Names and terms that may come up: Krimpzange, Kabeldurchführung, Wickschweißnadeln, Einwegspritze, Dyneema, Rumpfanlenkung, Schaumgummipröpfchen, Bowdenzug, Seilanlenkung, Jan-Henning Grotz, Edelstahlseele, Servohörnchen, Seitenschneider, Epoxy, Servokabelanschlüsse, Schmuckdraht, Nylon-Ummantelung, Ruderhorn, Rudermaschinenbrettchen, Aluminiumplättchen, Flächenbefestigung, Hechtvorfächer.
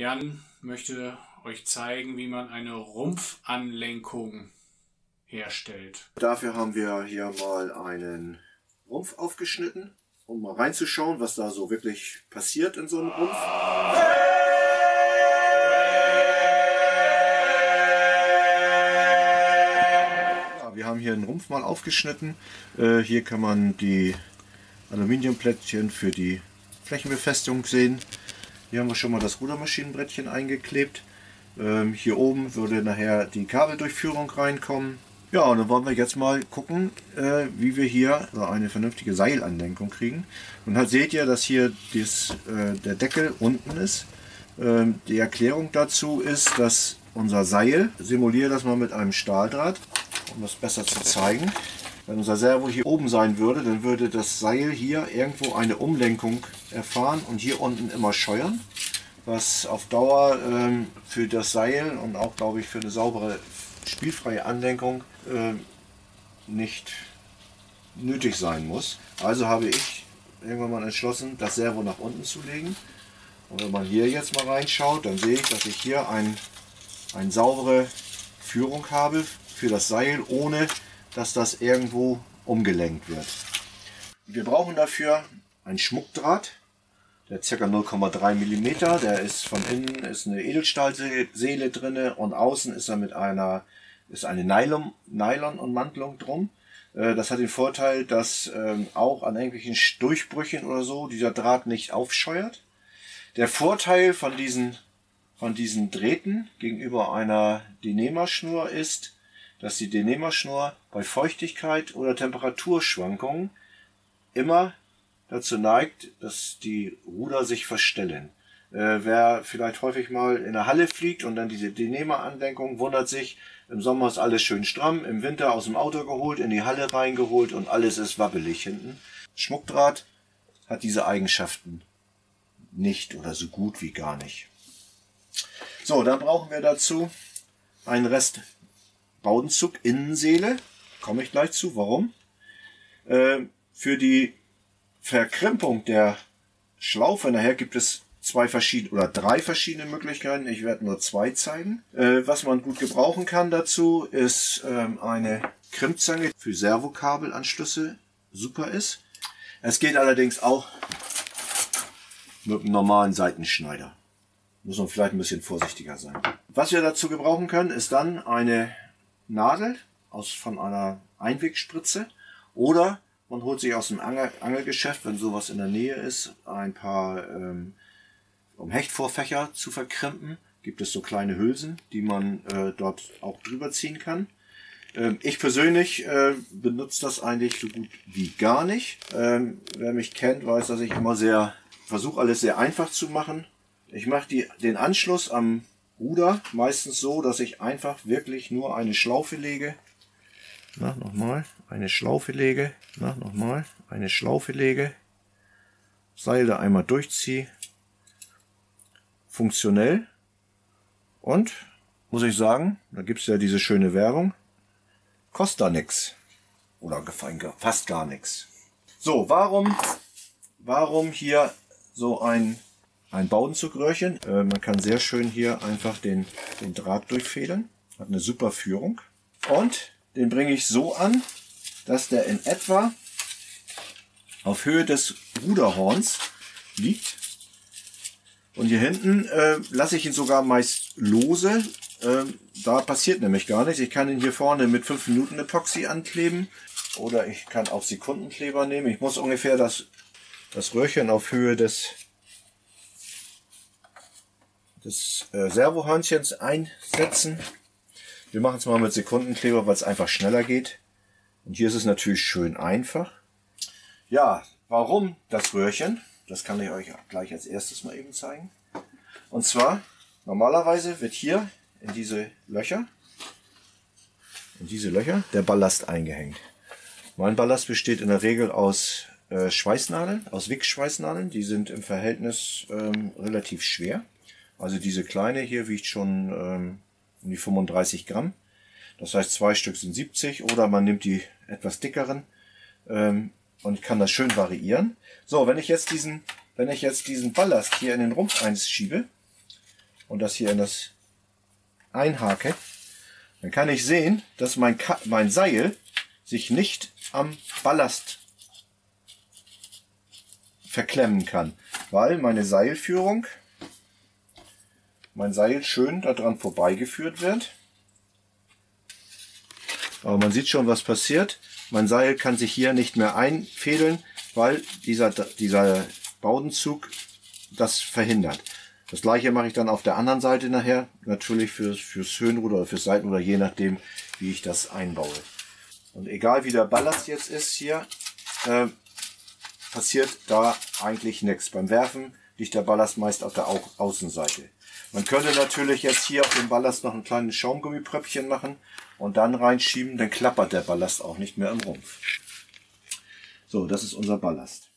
Jan möchte euch zeigen, wie man eine Rumpfanlenkung herstellt. Dafür haben wir hier mal einen Rumpf aufgeschnitten, um mal reinzuschauen, was da so wirklich passiert in so einem Rumpf. Ja, wir haben hier einen Rumpf mal aufgeschnitten. Hier kann man die Aluminiumplättchen für die Flächenbefestigung sehen. Hier haben wir schon mal das Rudermaschinenbrettchen eingeklebt. Hier oben würde nachher die Kabeldurchführung reinkommen. Ja, und dann wollen wir jetzt mal gucken, wie wir hier eine vernünftige Seilanlenkung kriegen. Und halt seht ihr, dass hier der Deckel unten ist. Die Erklärung dazu ist, dass unser Seil, simuliere das mal mit einem Stahldraht, um das besser zu zeigen. Wenn unser Servo hier oben sein würde, dann würde das Seil hier irgendwo eine Umlenkung erfahren und hier unten immer scheuern. Was auf Dauer für das Seil und auch, glaube ich, für eine saubere spielfreie Anlenkung nicht nötig sein muss. Also habe ich irgendwann mal entschlossen, das Servo nach unten zu legen. Und wenn man hier jetzt mal reinschaut, dann sehe ich, dass ich hier eine saubere Führung habe für das Seil, ohne dass das irgendwo umgelenkt wird. Wir brauchen dafür einen Schmuckdraht, der ca. 0,3 mm, der ist von innen ist eine Edelstahlseele drin und außen ist er mit eine Nylon-Ummantelung drum. Das hat den Vorteil, dass auch an irgendwelchen Durchbrüchen oder so dieser Draht nicht aufscheuert. Der Vorteil von diesen Drähten gegenüber einer Dyneema-Schnur ist, dass die Dyneema-Schnur bei Feuchtigkeit oder Temperaturschwankungen immer dazu neigt, dass die Ruder sich verstellen. Wer vielleicht häufig mal in der Halle fliegt und dann diese Dyneema-Anlenkung wundert sich, im Sommer ist alles schön stramm, im Winter aus dem Auto geholt, in die Halle reingeholt und alles ist wabbelig hinten. Schmuckdraht hat diese Eigenschaften nicht oder so gut wie gar nicht. So, dann brauchen wir dazu einen Rest Bowdenzug Innenseele, komme ich gleich zu, warum. Für die Verkrimpung der Schlaufe nachher gibt es drei verschiedene Möglichkeiten. Ich werde nur zwei zeigen. Was man gut gebrauchen kann dazu ist eine Krimpzange für Servokabelanschlüsse, super ist. Es geht allerdings auch mit einem normalen Seitenschneider. Muss man vielleicht ein bisschen vorsichtiger sein. Was wir dazu gebrauchen können, ist dann eine Nadel von einer Einwegspritze oder man holt sich aus dem Angelgeschäft, wenn sowas in der Nähe ist, ein paar um Hechtvorfächer zu verkrimpen. Gibt es so kleine Hülsen, die man dort auch drüber ziehen kann. Ich persönlich benutze das eigentlich so gut wie gar nicht. Wer mich kennt, weiß, dass ich immer versuche, alles sehr einfach zu machen. Ich mache den Anschluss am Ruder meistens so, dass ich einfach wirklich nur eine Schlaufe lege. Na, nochmal, eine Schlaufe lege, na, nochmal, eine Schlaufe lege, Seil da einmal durchziehe, funktionell und, muss ich sagen, da gibt es ja diese schöne Werbung, kostet da nichts oder fast gar nichts. So, warum hier so ein Bowdenzugröhrchen? Man kann sehr schön hier einfach den Draht durchfedern, hat eine super Führung und den bringe ich so an, dass der in etwa auf Höhe des Ruderhorns liegt. Und hier hinten lasse ich ihn sogar meist lose. Da passiert nämlich gar nichts. Ich kann ihn hier vorne mit 5 Minuten Epoxy ankleben. Oder ich kann auch Sekundenkleber nehmen. Ich muss ungefähr das Röhrchen auf Höhe des Servohörnchens einsetzen. Wir machen es mal mit Sekundenkleber, weil es einfach schneller geht. Und hier ist es natürlich schön einfach. Ja, warum das Röhrchen? Das kann ich euch gleich als erstes mal eben zeigen. Und zwar, normalerweise wird hier in diese Löcher der Ballast eingehängt. Mein Ballast besteht in der Regel aus Schweißnadeln, aus Wickschweißnadeln. Die sind im Verhältnis relativ schwer. Also diese kleine hier wiegt schon um die 35 Gramm. Das heißt, 2 Stück sind 70 oder man nimmt die etwas dickeren und kann das schön variieren. So, wenn ich jetzt diesen Ballast hier in den Rumpf einschiebe, und das hier in das einhake, dann kann ich sehen, dass mein Seil sich nicht am Ballast verklemmen kann, weil meine Seilführung, mein Seil schön daran vorbeigeführt wird. Aber man sieht schon, was passiert. Mein Seil kann sich hier nicht mehr einfädeln, weil dieser Bowdenzug das verhindert. Das gleiche mache ich dann auf der anderen Seite nachher, natürlich fürs Höhenruder oder fürs Seitenruder, je nachdem, wie ich das einbaue. Und egal wie der Ballast jetzt ist hier, passiert da eigentlich nichts. Beim Werfen liegt der Ballast meist auf der Außenseite. Man könnte natürlich jetzt hier auf dem Ballast noch ein kleines Schaumgummipröpfchen machen und dann reinschieben, dann klappert der Ballast auch nicht mehr im Rumpf. So, das ist unser Ballast.